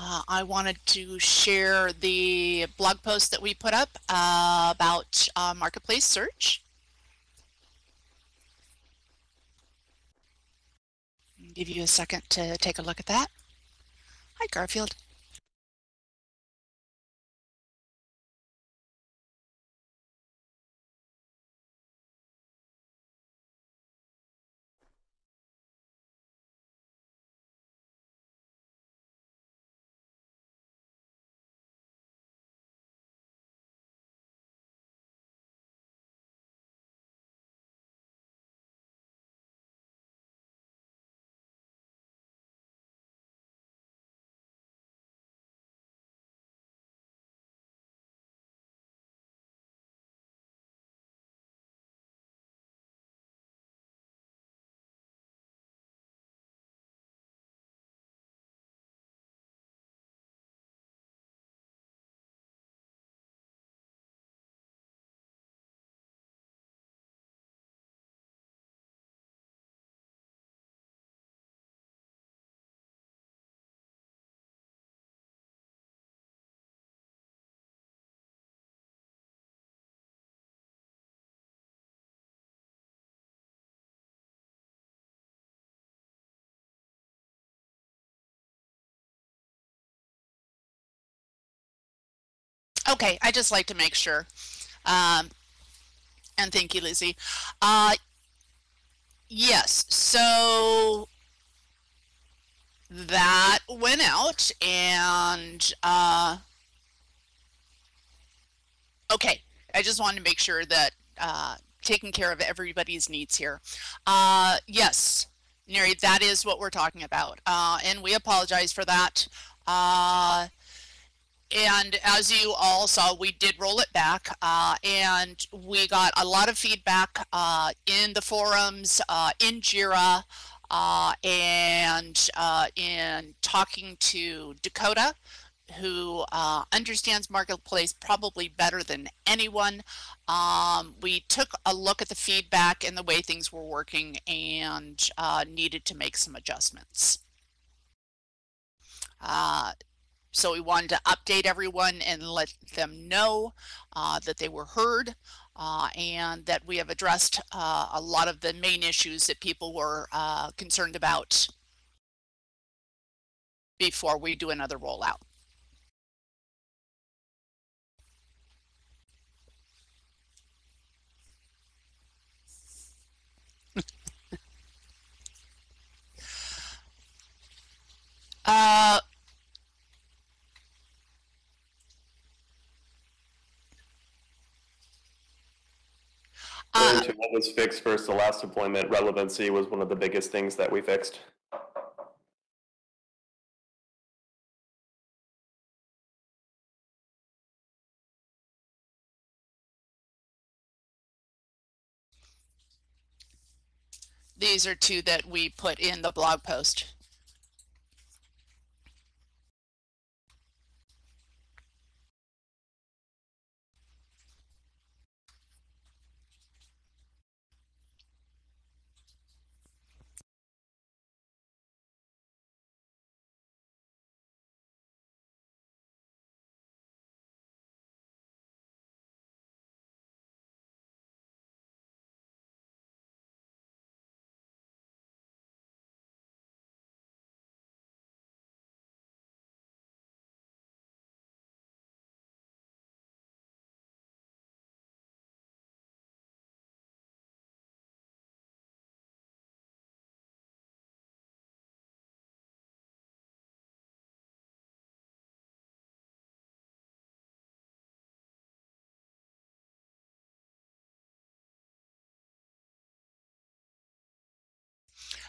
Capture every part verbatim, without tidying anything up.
Uh, I wanted to share the blog post that we put up uh, about uh, Marketplace Search. I'll give you a second to take a look at that. Hi, Garfield. Okay, I just like to make sure, um, and thank you, Lizzie. Uh, yes, so that went out, and uh, okay, I just wanted to make sure that uh, taking care of everybody's needs here. Uh, yes, Neri, that is what we're talking about, uh, and we apologize for that. Uh, And as you all saw, we did roll it back, uh, and we got a lot of feedback uh, in the forums, uh, in JIRA, uh, and uh, in talking to Dakota, who uh, understands Marketplace probably better than anyone. Um, we took a look at the feedback and the way things were working, and uh, needed to make some adjustments. Uh, So we wanted to update everyone and let them know uh, that they were heard uh, and that we have addressed uh, a lot of the main issues that people were uh, concerned about before we do another rollout. uh, Uh, to what was fixed versus the last deployment, relevancy was one of the biggest things that we fixed. These are two that we put in the blog post.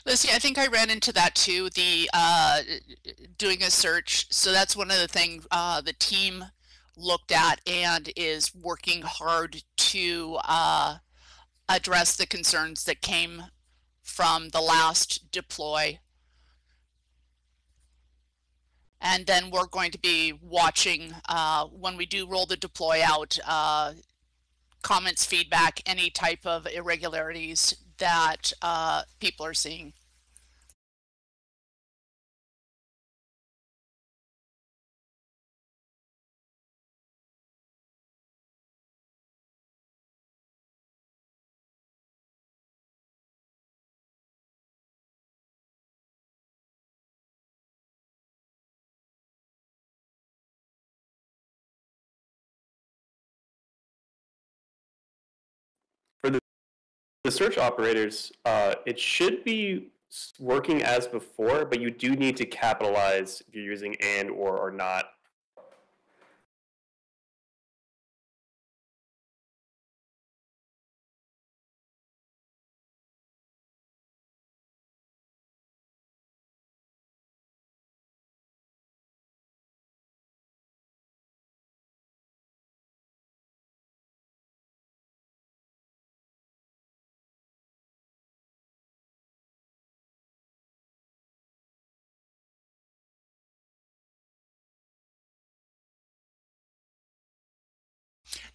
Lucy, I think I ran into that too, the uh, doing a search. So that's one of the things uh, the team looked at and is working hard to uh, address the concerns that came from the last deploy. And then we're going to be watching uh, when we do roll the deploy out, uh, comments, feedback, any type of irregularities that uh, people are seeing. the search operators, uh, it should be working as before, but you do need to capitalize if you're using and, or, or not.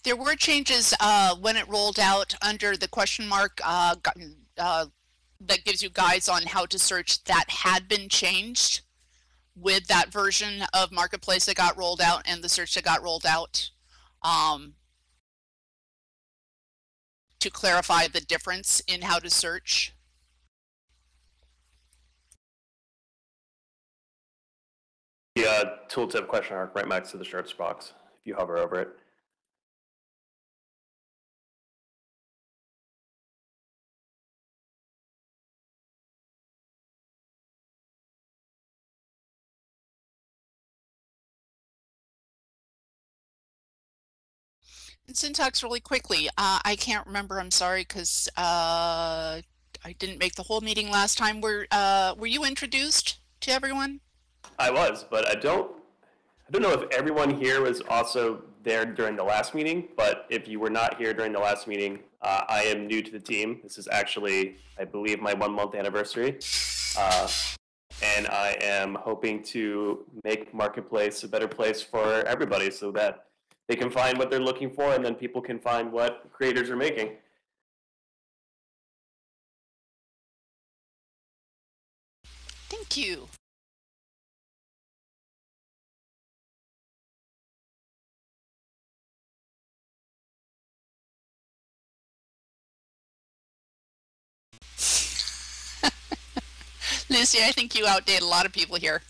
There were changes uh, when it rolled out under the question mark uh, uh, that gives you guides on how to search that had been changed with that version of Marketplace that got rolled out and the search that got rolled out um, to clarify the difference in how to search. The uh, tooltip question mark right next to the search box if you hover over it. Syntax really quickly. Uh, I can't remember. I'm sorry, because uh, I didn't make the whole meeting last time. Were uh, Were you introduced to everyone? I was, but I don't. I don't know if everyone here was also there during the last meeting. But if you were not here during the last meeting, uh, I am new to the team. This is actually, I believe, my one month anniversary, uh, and I am hoping to make Marketplace a better place for everybody, so that they can find what they're looking for, and then people can find what creators are making. Thank you. Lucy, I think you outdate a lot of people here.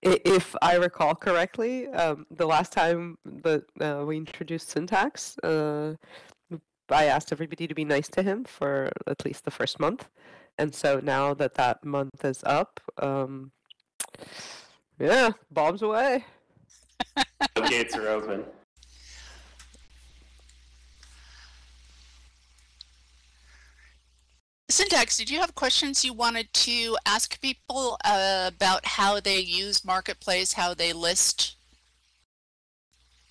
If I recall correctly, um, the last time that uh, we introduced Syntax, uh, I asked everybody to be nice to him for at least the first month. And so now that that month is up, um, yeah, bombs away. The gates are open. Syntax, did you have questions you wanted to ask people uh, about how they use Marketplace, how they list?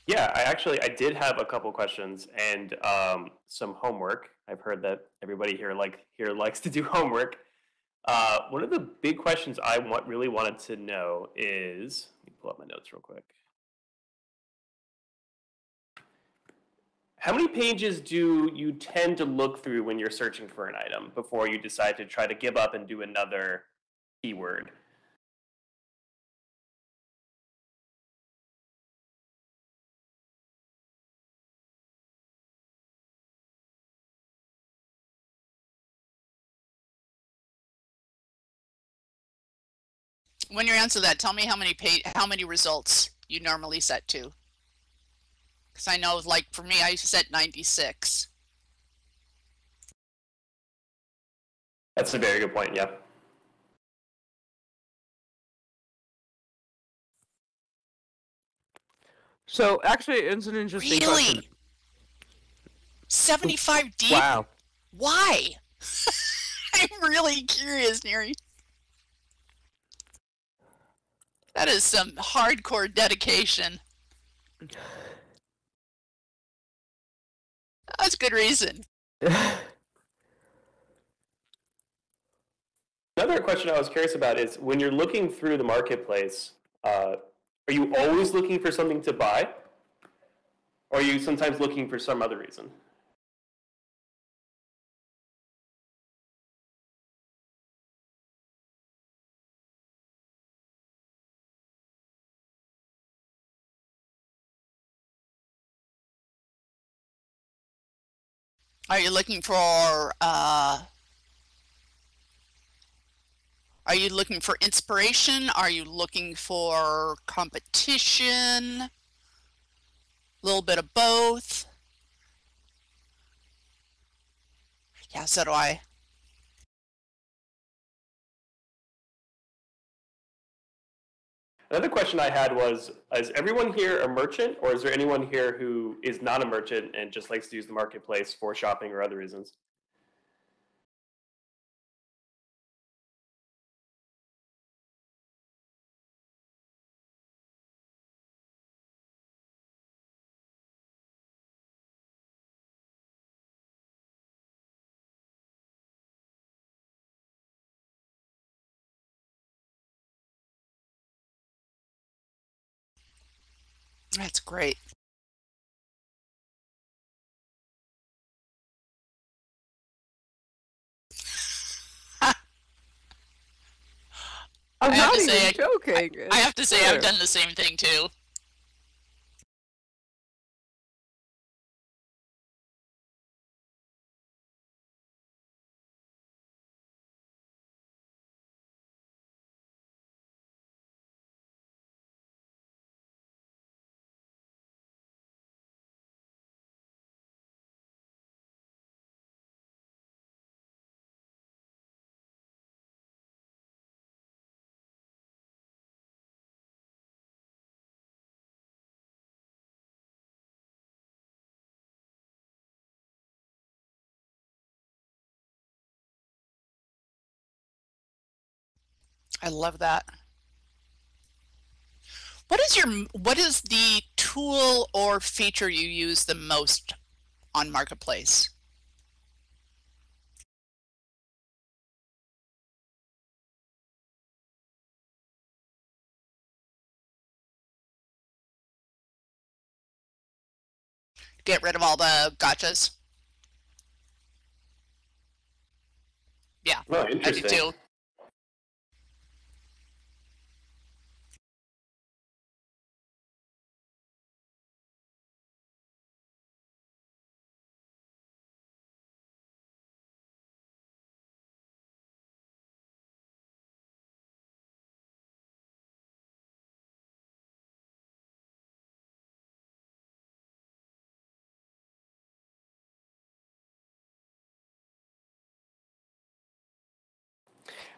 Yeah, I actually I did have a couple questions and um, some homework. I've heard that everybody here like here likes to do homework. Uh, one of the big questions I want really wanted to know is, let me pull up my notes real quick. How many pages do you tend to look through when you're searching for an item before you decide to try to give up and do another keyword? When you answer that, tell me how many page, how many results you normally set to. Because I know, like, for me, I set ninety-six. That's a very good point, yeah. So, actually, it's an interesting really? question. Really? seventy-five deep? Wow. Why? I'm really curious, Neri. That is some hardcore dedication. That's good reason. Another question I was curious about is when you're looking through the marketplace, uh, are you always looking for something to buy? Or are you sometimes looking for some other reason? Are you looking for, uh, are you looking for inspiration? Are you looking for competition? A little bit of both. Yeah, so do I. Another question I had was, is everyone here a merchant, or is there anyone here who is not a merchant and just likes to use the marketplace for shopping or other reasons? That's great. I'm I not even say, joking. I, I have to say, sure. I've done the same thing too. I love that. What is your, what is the tool or feature you use the most on Marketplace? Get rid of all the gotchas. Yeah, oh, interesting. I do too.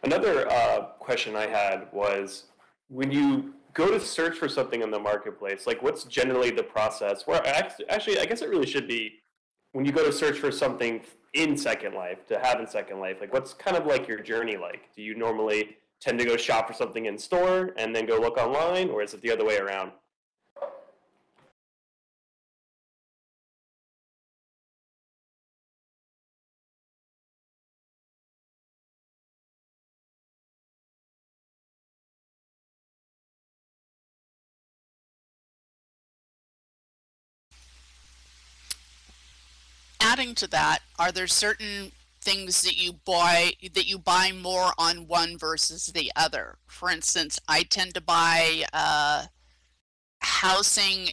Another uh, question I had was, when you go to search for something in the marketplace, like what's generally the process? Well, actually, I guess it really should be when you go to search for something in Second Life, to have in Second Life, like what's kind of like your journey like? Do you normally tend to go shop for something in store and then go look online, or is it the other way around? Adding to that, are there certain things that you buy that you buy more on one versus the other? For instance, I tend to buy uh, housing,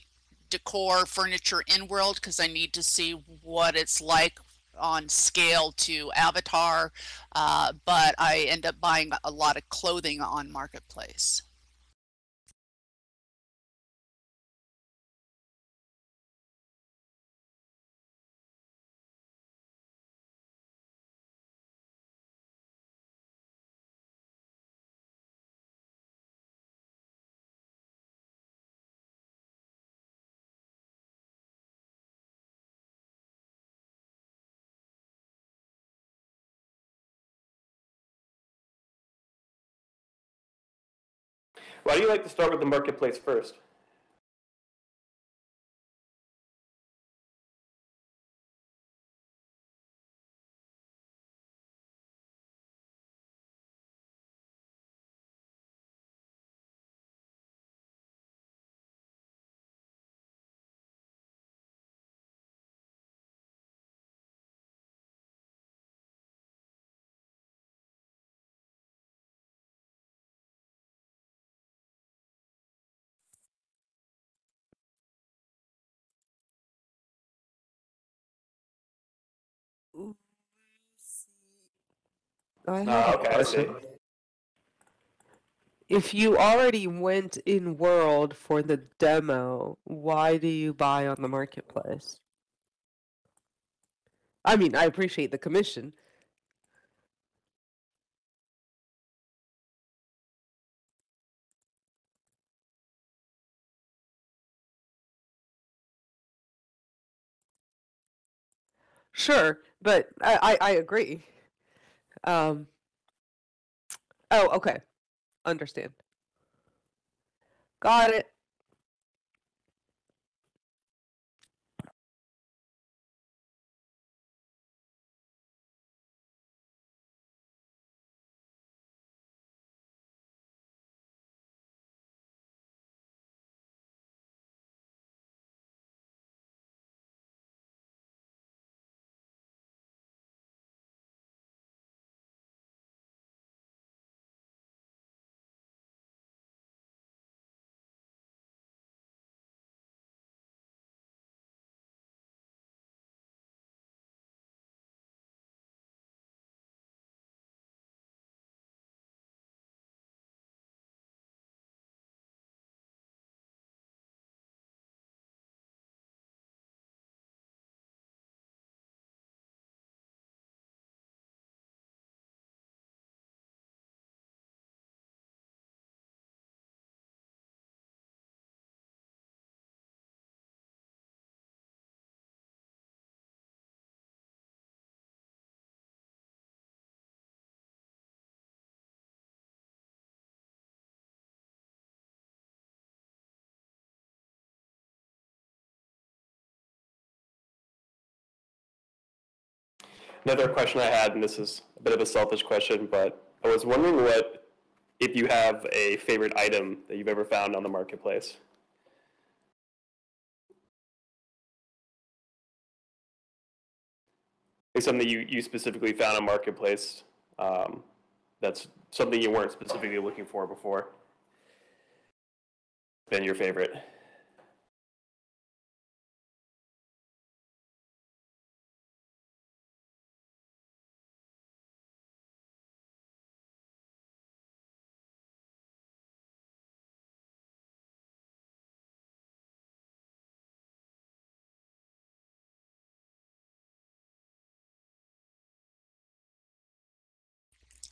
decor, furniture in world because I need to see what it's like on scale to Avatar, uh, but I end up buying a lot of clothing on Marketplace. Why do you like to start with the marketplace first? I have oh, okay, a question. I see. If you already went in world for the demo, why do you buy on the marketplace? I mean, I appreciate the commission. Sure, but I, I, I agree. Um, oh, okay. Understand. Got it. Another question I had, and this is a bit of a selfish question, but I was wondering what, if you have a favorite item that you've ever found on the marketplace. Like something you, you specifically found on marketplace, um, that's something you weren't specifically looking for before. Been your favorite.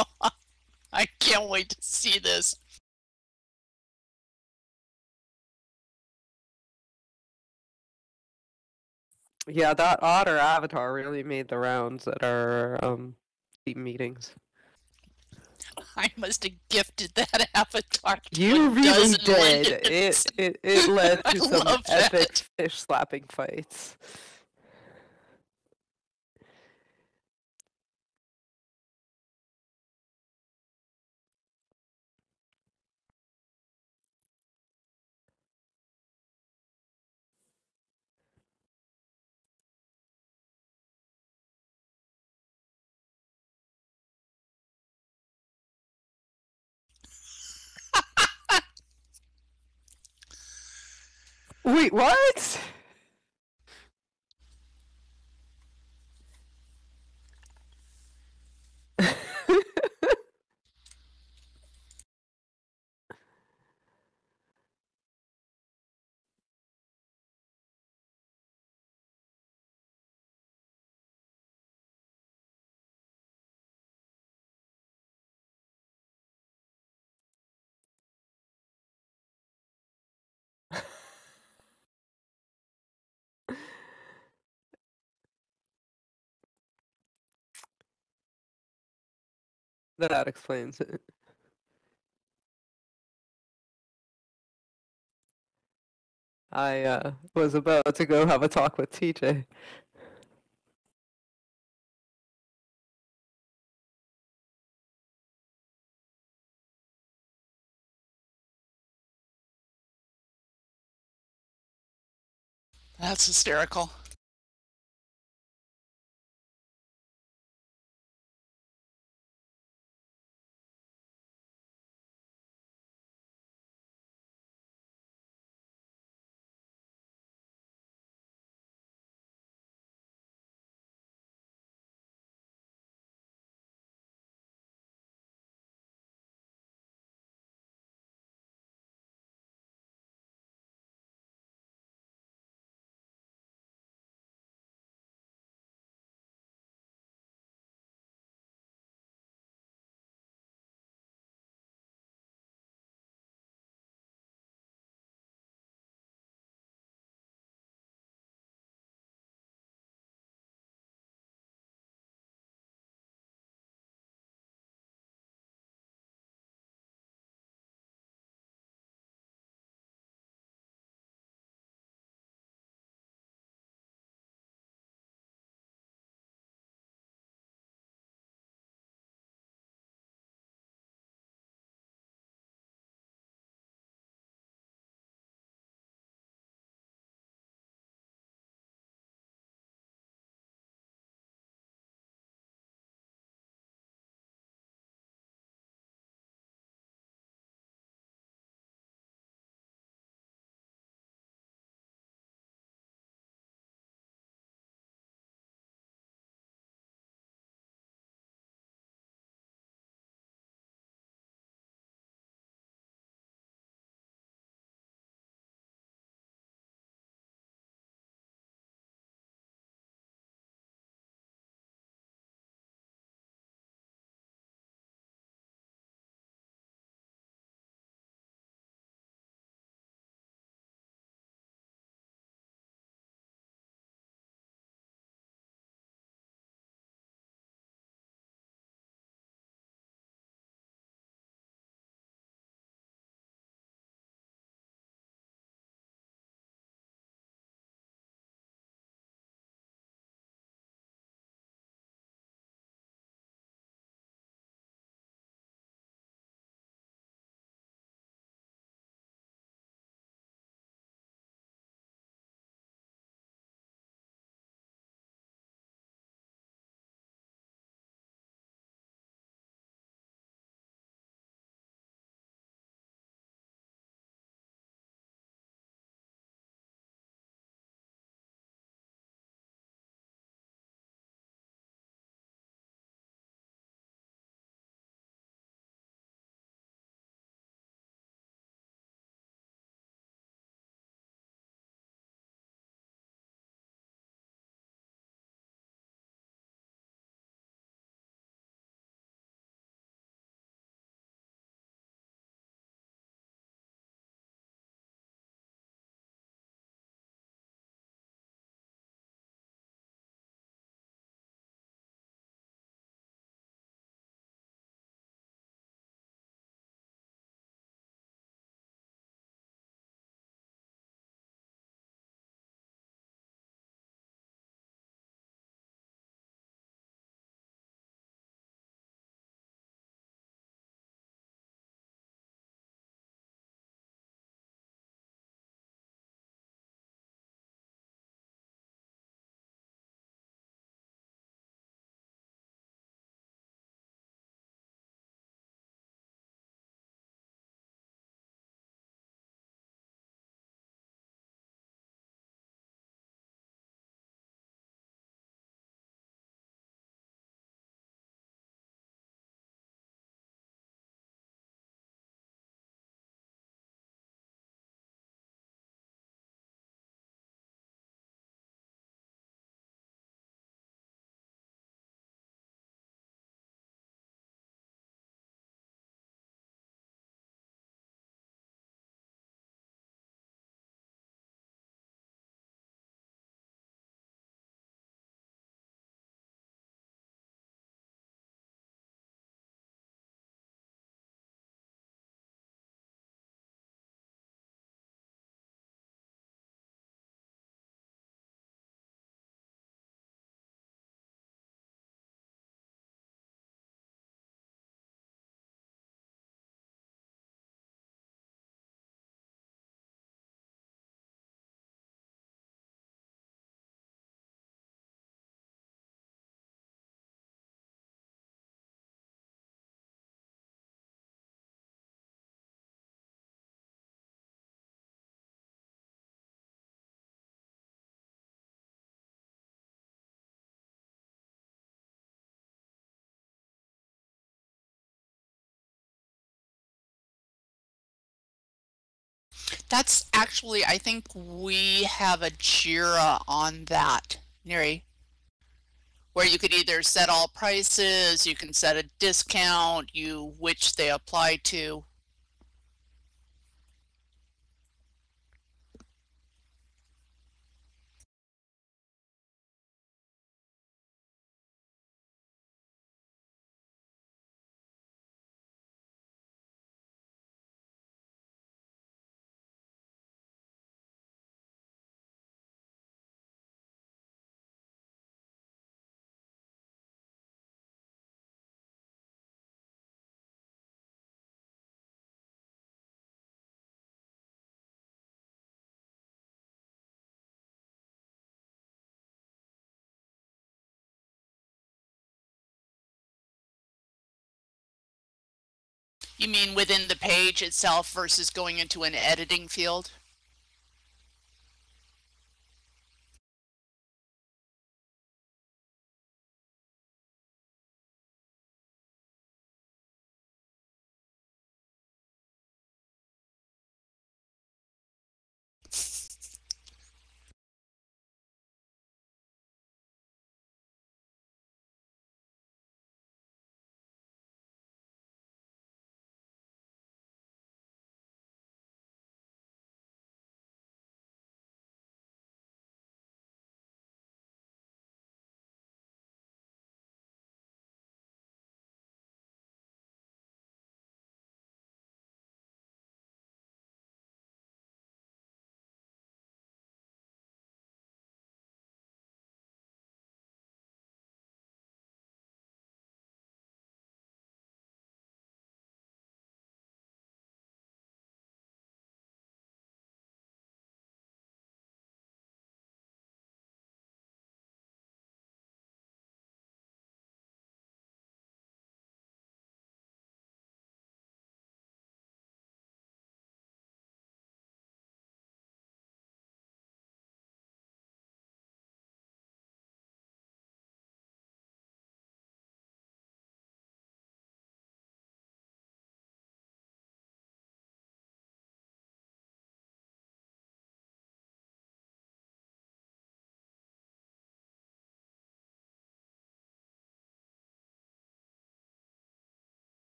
Oh, I can't wait to see this. Yeah, that otter avatar really made the rounds at our um, team meetings. I must have gifted that avatar. You really did. It, it it led to some epic fish slapping fights. Wait, what? That explains it. I uh, was about to go have a talk with T J. That's hysterical. That's actually, I think we have a JIRA on that, Neri, where you could either set all prices, you can set a discount, you which they apply to. You mean within the page itself versus going into an editing field?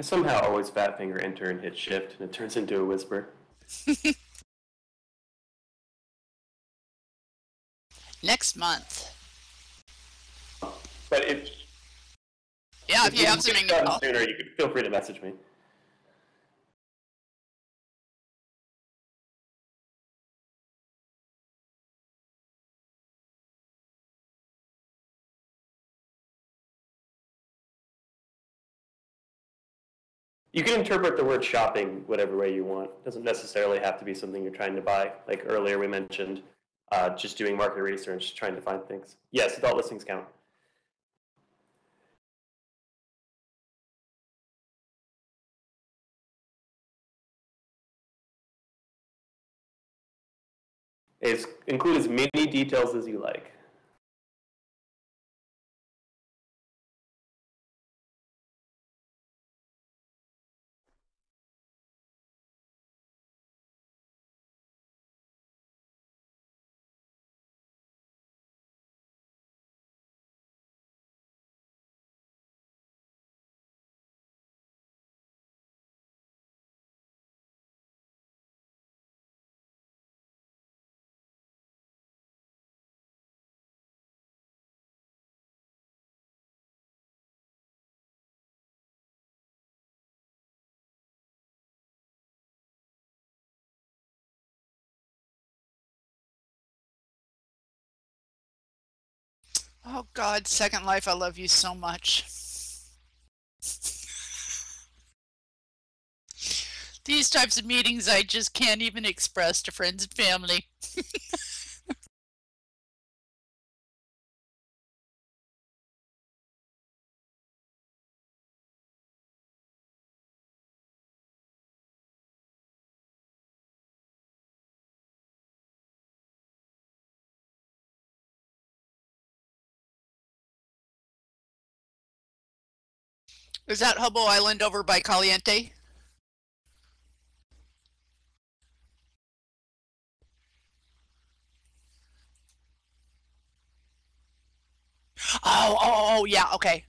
I somehow always fat finger enter and hit shift, and it turns into a whisper. Next month. But if yeah, if, if you have something sooner, you could feel free to message me. You can interpret the word shopping whatever way you want. It doesn't necessarily have to be something you're trying to buy. Like earlier we mentioned, uh, just doing market research, trying to find things. Yes, adult listings count. It's, include as many details as you like. Oh God, Second Life, I love you so much. These types of meetings I just can't even express to friends and family. Is that Hubble Island over by Caliente? Oh, oh, oh, yeah, okay.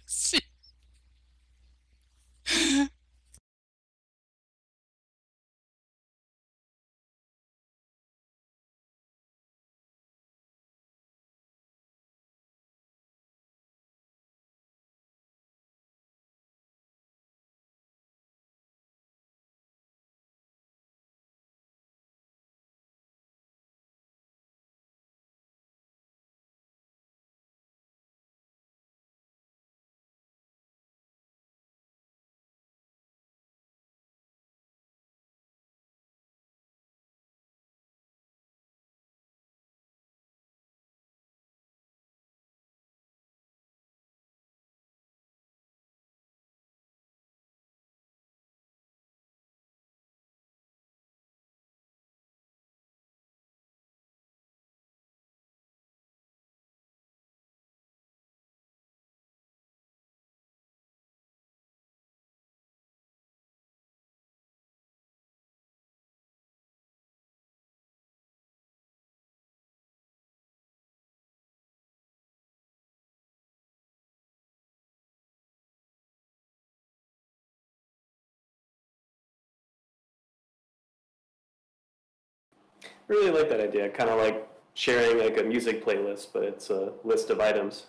Let's see. I really like that idea, kind of like sharing like a music playlist, but it's a list of items.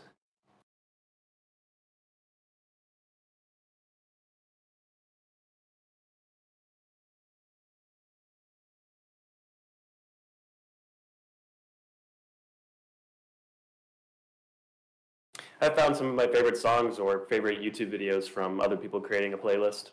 I found some of my favorite songs or favorite YouTube videos from other people creating a playlist.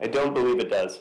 I don't believe it does.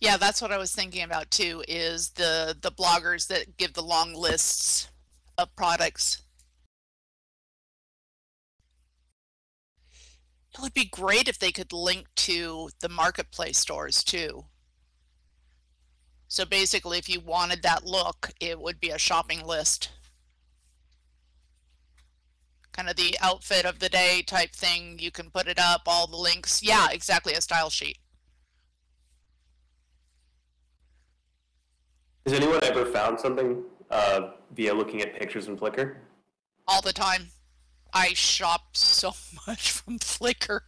Yeah, that's what I was thinking about too, is the, the bloggers that give the long lists of products. It would be great if they could link to the marketplace stores too. So basically, if you wanted that look, it would be a shopping list. Kind of the outfit of the day type thing. You can put it up, all the links. Yeah, exactly, a style sheet. Has anyone ever found something uh, via looking at pictures in Flickr? All the time. I shop so much from Flickr.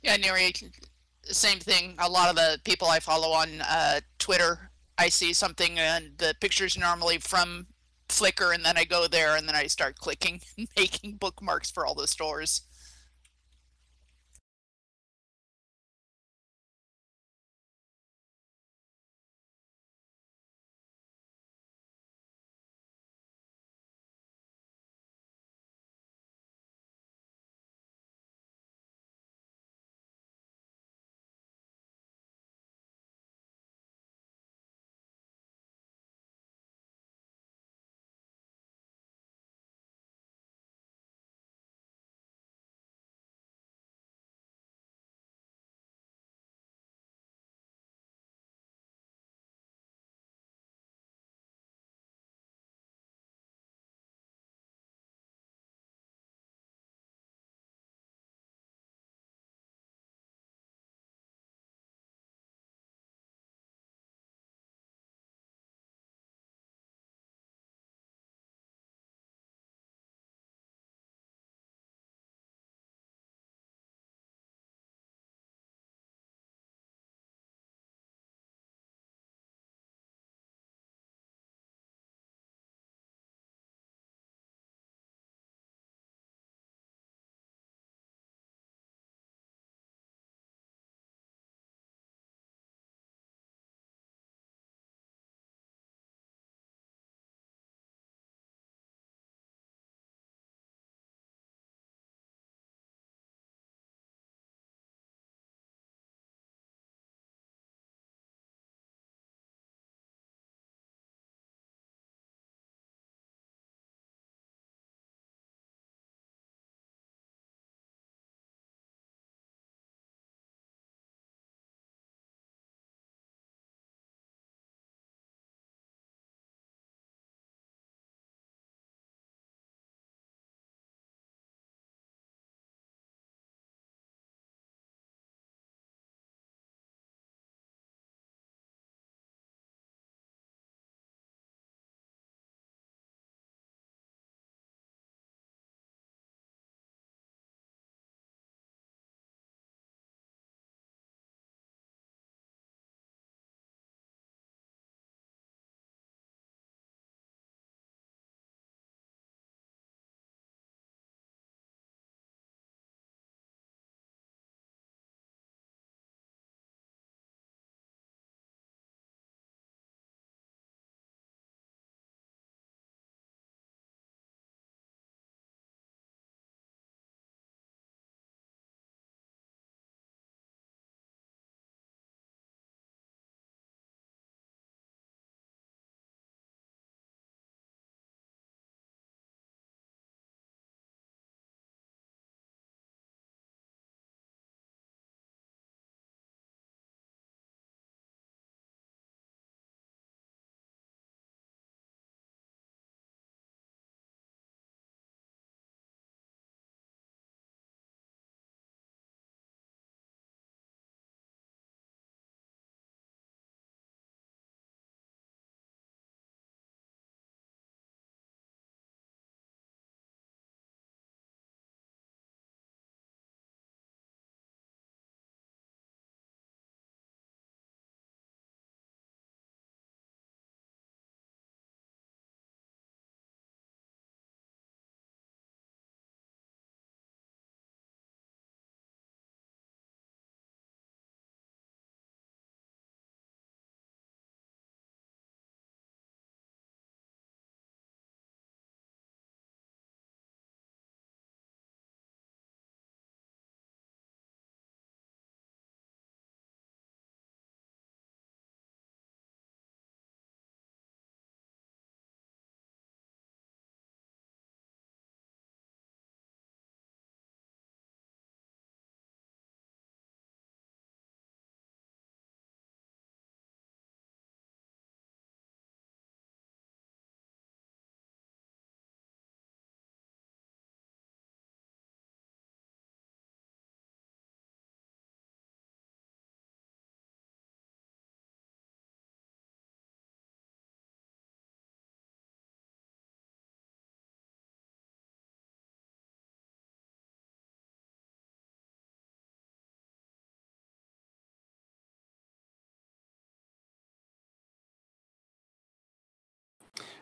Yeah, Neri. Same thing. A lot of the people I follow on uh, Twitter, I see something and the picture's normally from Flickr, and then I go there and then I start clicking and making bookmarks for all the stores.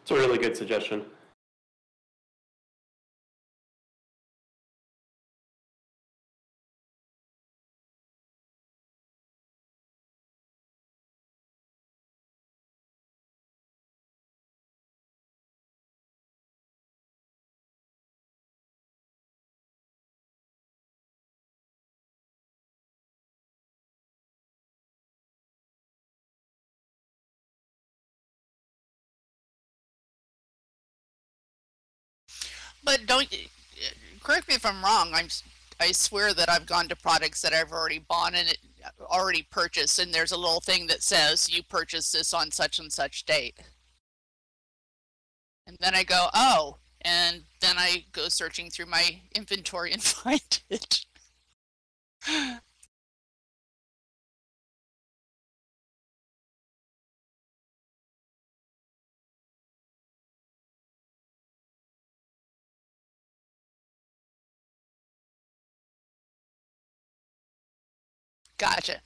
It's a really good suggestion. But don't, correct me if I'm wrong, I'm, I swear that I've gone to products that I've already bought and it, already purchased, and there's a little thing that says you purchased this on such and such date. And then I go, oh, and then I go searching through my inventory and find it. Gotcha.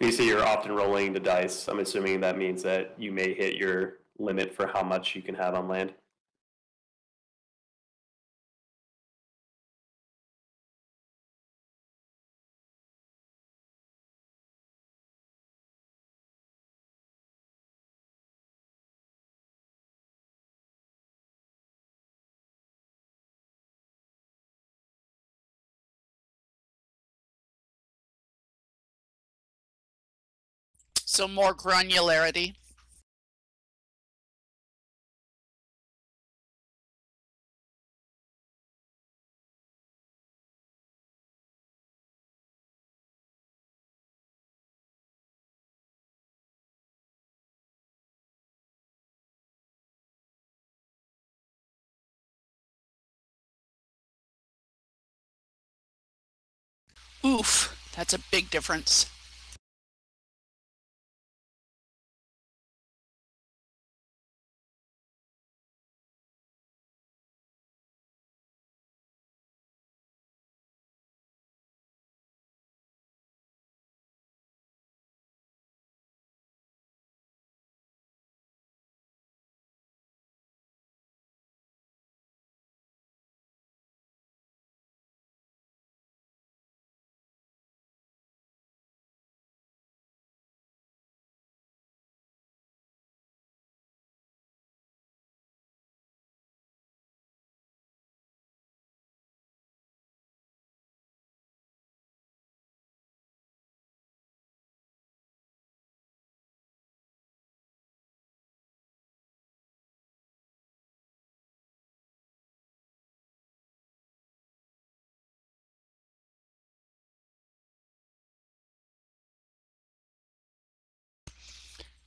You see, you're often rolling the dice. I'm assuming that means that you may hit your limit for how much you can have on land. So more granularity. Oof, that's a big difference.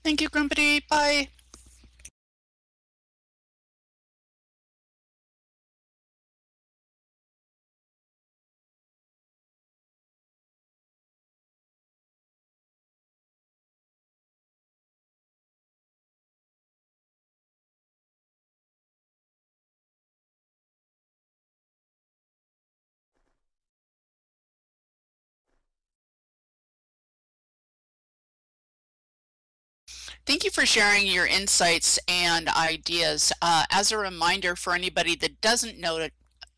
Thank you, Grumpy. Bye. Thank you for sharing your insights and ideas. Uh, as a reminder for anybody that doesn't know,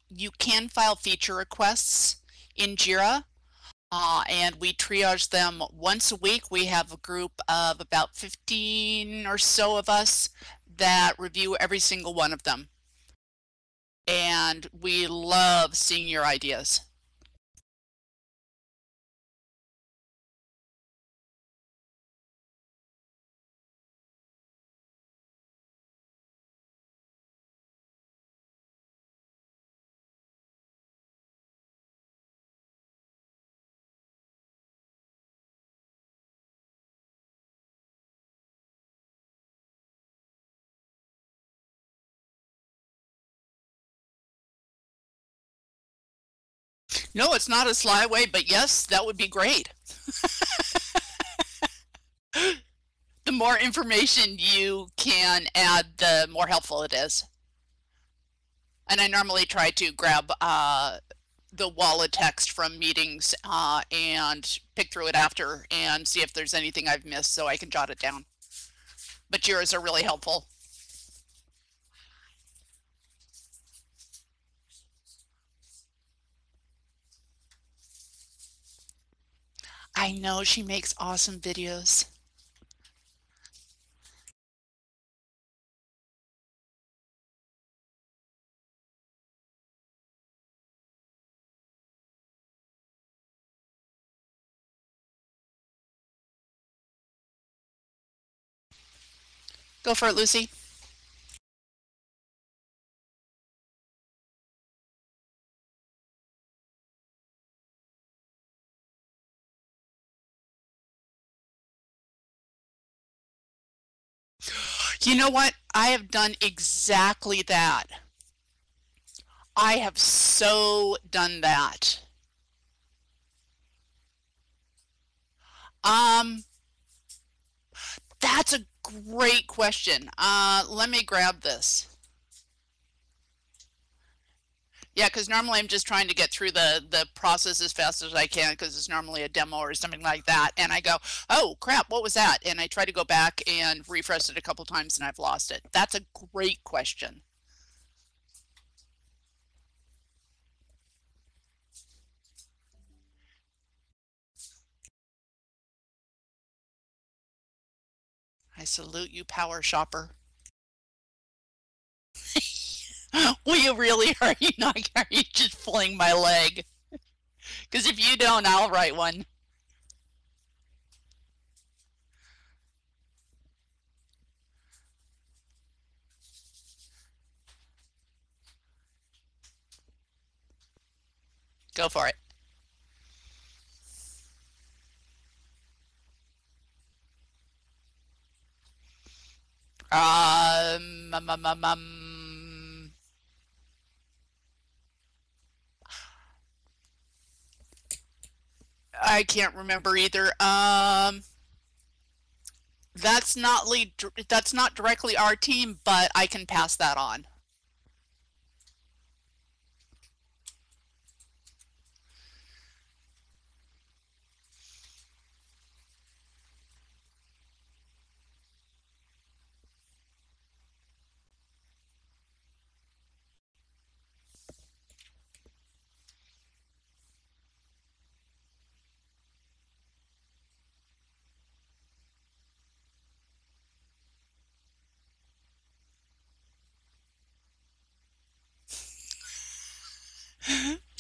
you can file feature requests in JIRA. Uh, and we triage them once a week. We have a group of about fifteen or so of us that review every single one of them. And we love seeing your ideas. No, it's not a slyway, but yes, that would be great. The more information you can add, the more helpful it is. And I normally try to grab uh, the wall of text from meetings uh, and pick through it after and see if there's anything I've missed so I can jot it down. But yours are really helpful. I know she makes awesome videos. Go for it, Lucy. You know what? I have done exactly that. I have so done that. Um, that's a great question. Uh, let me grab this. Yeah, because normally I'm just trying to get through the, the process as fast as I can because it's normally a demo or something like that. And I go, oh, crap, what was that? And I try to go back and refresh it a couple times and I've lost it. That's a great question. I salute you, power shopper. Will you really? Are you not? Are you just pulling my leg? Because if you don't, I'll write one. Go for it. Um, um, um, um, um. I can't remember either. Um, that's not lead, that's not directly our team, but I can pass that on.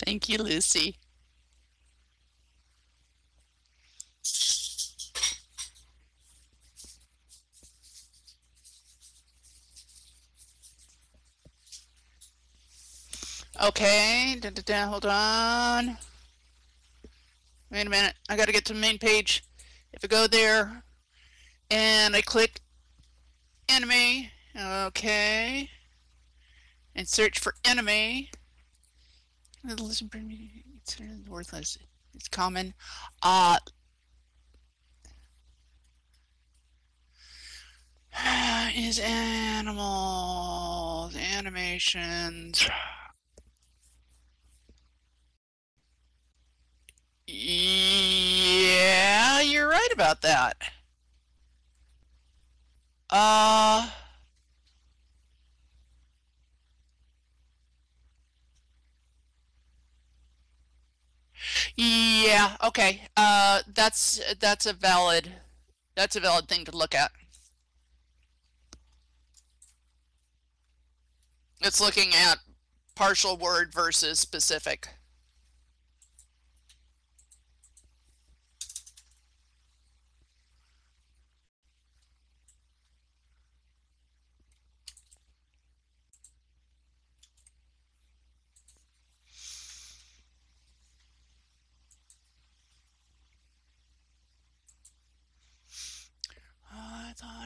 Thank you, Lucy. Okay, da, da, da, hold on. Wait a minute, I gotta get to the main page. If I go there and I click anime, okay, and search for anime. It's worthless. It's common. Uh, is animals, animations. Yeah, you're right about that. Uh... Yeah, Yeah, okay. Uh, that's that's a valid that's a valid thing to look at. It's looking at partial word versus specific.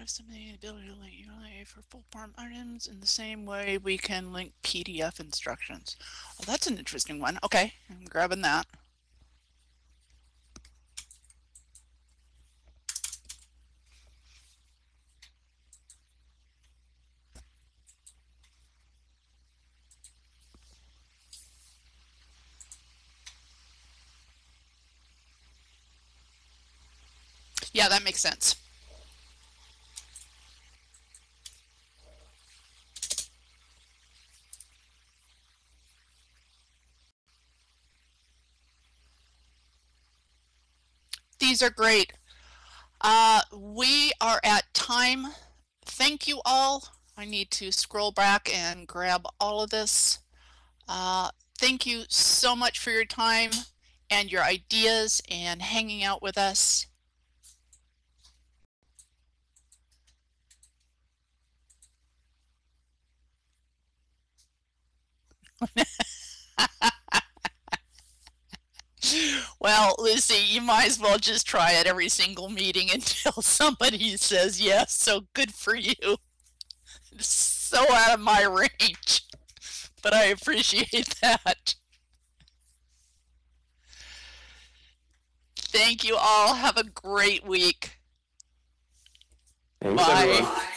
Something ability to link U R L for full form items in the same way we can link P D F instructions. Well, that's an interesting one. Okay, I'm grabbing that. Yeah, that makes sense. These are great. Uh, we are at time. Thank you all. I need to scroll back and grab all of this. Uh, thank you so much for your time and your ideas and hanging out with us. Well, Lucy, you might as well just try it every single meeting until somebody says yes, so good for you. It's so out of my range, but I appreciate that. Thank you all. Have a great week. Thanks, bye. Everyone.